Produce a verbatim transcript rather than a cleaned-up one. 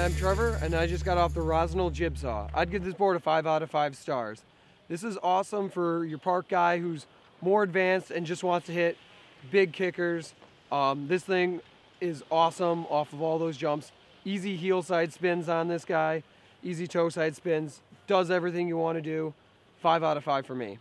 Hi, I'm Trevor, and I just got off the Rossignol Jibsaw. I'd give this board a five out of five stars. This is awesome for your park guy who's more advanced and just wants to hit big kickers. Um, this thing is awesome off of all those jumps. Easy heel side spins on this guy, easy toe side spins, does everything you want to do. Five out of five for me.